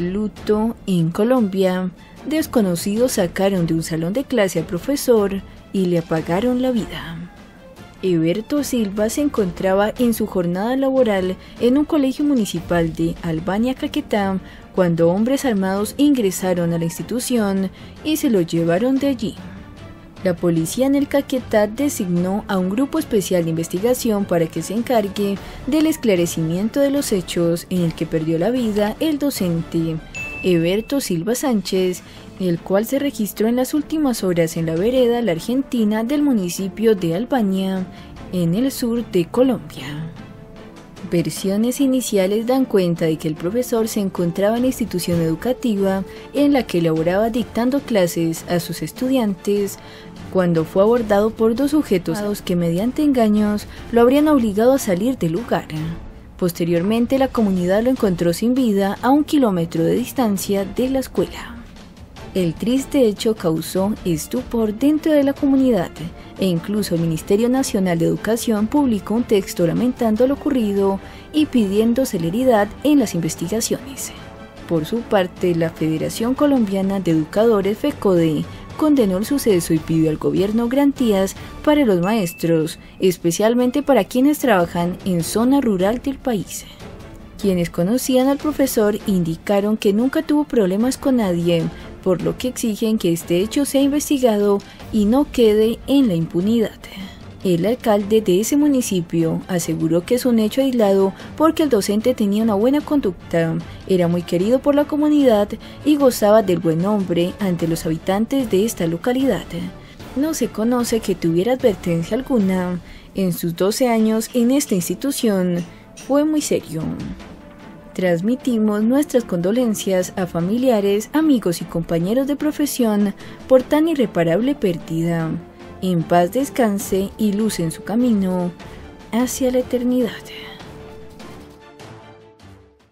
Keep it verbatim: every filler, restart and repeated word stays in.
luto en Colombia. Desconocidos sacaron de un salón de clase al profesor y le apagaron la vida. Eberto Silva se encontraba en su jornada laboral en un colegio municipal de Albania, Caquetá, cuando hombres armados ingresaron a la institución y se lo llevaron de allí. La policía en el Caquetá designó a un grupo especial de investigación para que se encargue del esclarecimiento de los hechos en el que perdió la vida el docente Eberto Silva Sánchez, el cual se registró en las últimas horas en la vereda La Argentina del municipio de Albania, en el sur de Colombia. Versiones iniciales dan cuenta de que el profesor se encontraba en la institución educativa en la que laboraba dictando clases a sus estudiantes cuando fue abordado por dos sujetos que mediante engaños lo habrían obligado a salir del lugar. Posteriormente, la comunidad lo encontró sin vida a un kilómetro de distancia de la escuela. El triste hecho causó estupor dentro de la comunidad e incluso el Ministerio Nacional de Educación publicó un texto lamentando lo ocurrido y pidiendo celeridad en las investigaciones. Por su parte, la Federación Colombiana de Educadores FECODE condenó el suceso y pidió al gobierno garantías para los maestros, especialmente para quienes trabajan en zona rural del país. Quienes conocían al profesor indicaron que nunca tuvo problemas con nadie, por lo que exigen que este hecho sea investigado y no quede en la impunidad. El alcalde de ese municipio aseguró que es un hecho aislado porque el docente tenía una buena conducta, era muy querido por la comunidad y gozaba del buen nombre ante los habitantes de esta localidad. No se conoce que tuviera advertencia alguna. En sus doce años en esta institución fue muy serio. Transmitimos nuestras condolencias a familiares, amigos y compañeros de profesión por tan irreparable pérdida. En paz descanse y luz en su camino hacia la eternidad.